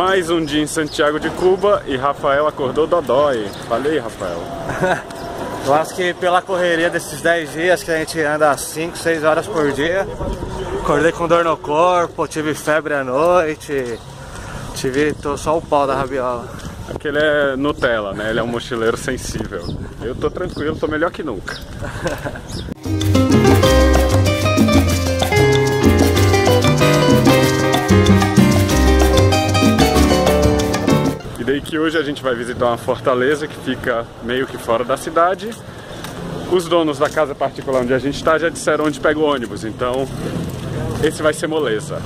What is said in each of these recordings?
Mais um dia em Santiago de Cuba e Rafael acordou dodói. Falei, Rafael. Eu acho que pela correria desses 10 dias que a gente anda 5, 6 horas por dia, acordei com dor no corpo, tive febre à noite, tô só o pau da rabiola. Aquele é Nutella, né? Ele é um mochileiro sensível. Eu tô tranquilo, tô melhor que nunca. E que hoje a gente vai visitar uma fortaleza que fica meio que fora da cidade. Os donos da casa particular onde a gente está já disseram onde pega o ônibus, então esse vai ser moleza.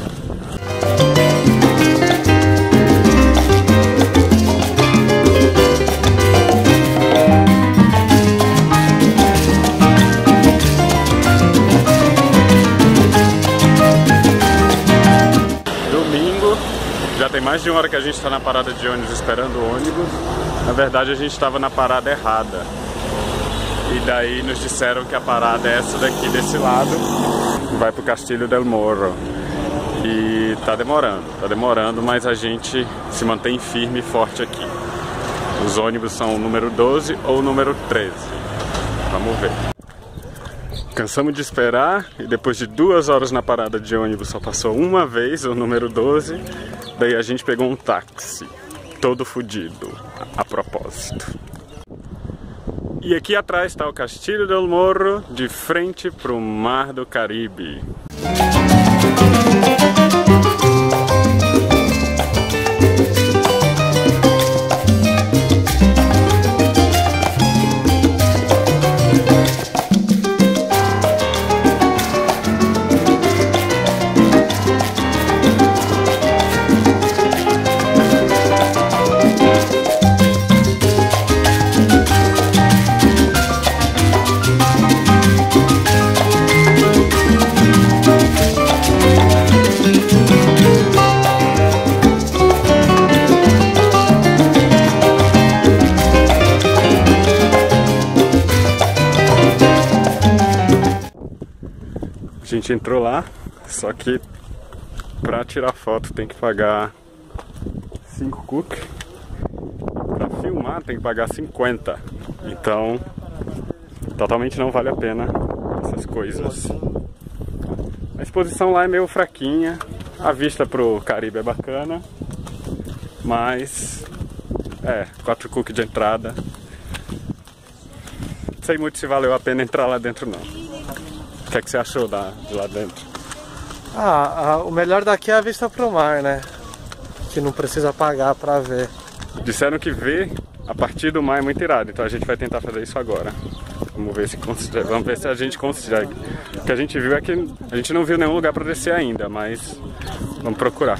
Tem mais de uma hora que a gente está na parada de ônibus esperando o ônibus. Na verdade a gente estava na parada errada. E daí nos disseram que a parada é essa daqui desse lado. Vai pro Castelo do Morro. E tá demorando, mas a gente se mantém firme e forte aqui. Os ônibus são o número 12 ou o número 13. Vamos ver. Cansamos de esperar e depois de 2 horas na parada de ônibus só passou uma vez o número 12. Daí a gente pegou um táxi, todo fudido, a propósito. E aqui atrás está o Castelo do Morro, de frente pro Mar do Caribe. A gente entrou lá, só que pra tirar foto tem que pagar 5 cook, pra filmar tem que pagar 50, então totalmente não vale a pena essas coisas. A exposição lá é meio fraquinha, a vista pro Caribe é bacana, mas 4 cook de entrada. Não sei muito se valeu a pena entrar lá dentro não. O que você achou de lá dentro? O melhor daqui é a vista pro mar, né? Que não precisa pagar pra ver. Disseram que ver a partir do mar é muito irado, então a gente vai tentar fazer isso agora. Vamos ver se a gente consegue. O que a gente viu é que a gente não viu nenhum lugar pra descer ainda, mas vamos procurar.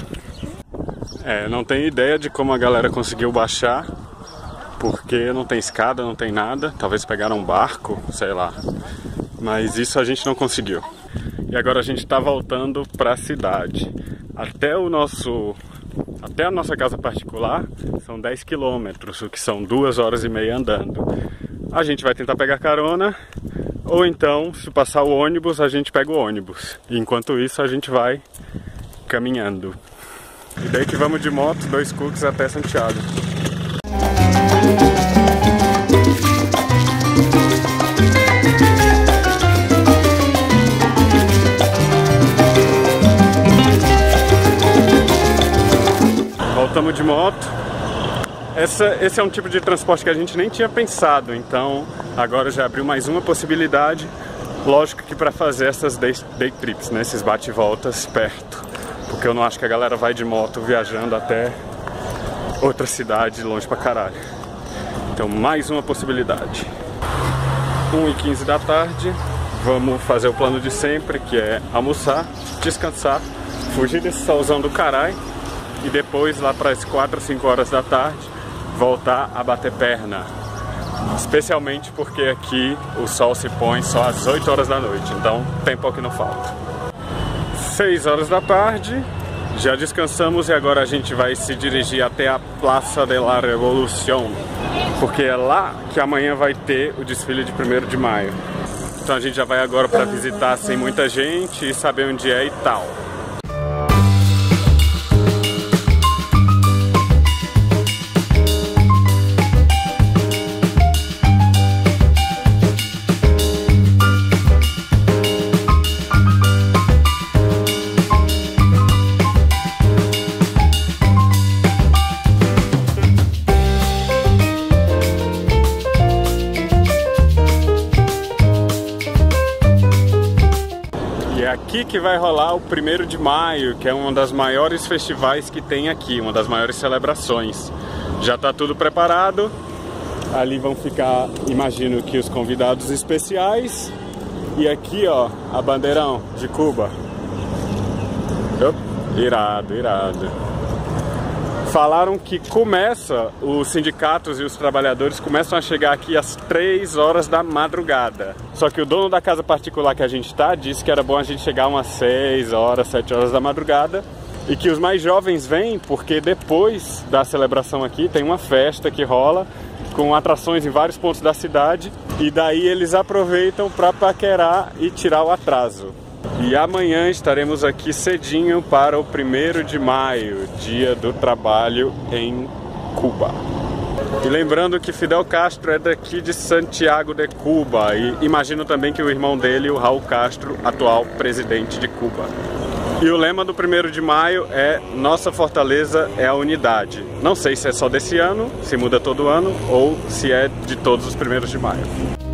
Não tenho ideia de como a galera conseguiu baixar, porque não tem escada, não tem nada. Talvez pegaram um barco, sei lá. Mas isso a gente não conseguiu. E agora a gente está voltando para a cidade. Até a nossa casa particular são 10 quilômetros, o que são 2 horas e meia andando. A gente vai tentar pegar carona, ou então, se passar o ônibus, a gente pega o ônibus. E enquanto isso, a gente vai caminhando. E daí que vamos de moto, 2 cooks até Santiago. Estamos de moto. Esse é um tipo de transporte que a gente nem tinha pensado, então agora já abriu mais uma possibilidade. Lógico que para fazer essas day trips, né, esses bate-voltas perto, porque eu não acho que a galera vai de moto viajando até outra cidade longe pra caralho. Então mais uma possibilidade. 1h15 da tarde, vamos fazer o plano de sempre, que é almoçar, descansar, fugir desse solzão do caralho. E depois, lá para as 4, 5 horas da tarde, voltar a bater perna. Especialmente porque aqui o sol se põe só às 8 horas da noite, então tempo que não falta. 6 horas da tarde, já descansamos e agora a gente vai se dirigir até a Plaza de la Revolución, porque é lá que amanhã vai ter o desfile de 1º de maio. Então a gente já vai agora para visitar sem muita gente e saber onde é e tal. aqui que vai rolar o 1º de maio, que é um dos maiores festivais que tem aqui, uma das maiores celebrações. Já está tudo preparado, ali vão ficar, imagino que os convidados especiais, e aqui ó, a bandeirão de Cuba. Opa, irado, irado. Falaram que começa, os sindicatos e os trabalhadores começam a chegar aqui às 3 horas da madrugada. Só que o dono da casa particular que a gente tá disse que era bom a gente chegar umas 6 horas, 7 horas da madrugada. E que os mais jovens vêm porque depois da celebração aqui tem uma festa que rola com atrações em vários pontos da cidade. E daí eles aproveitam para paquerar e tirar o atraso. E amanhã estaremos aqui cedinho para o 1º de maio, dia do trabalho em Cuba. E lembrando que Fidel Castro é daqui de Santiago de Cuba e imagino também que o irmão dele, o Raul Castro, atual presidente de Cuba. E o lema do 1º de maio é "Nossa fortaleza é a unidade". Não sei se é só desse ano, se muda todo ano ou se é de todos os 1º de maio.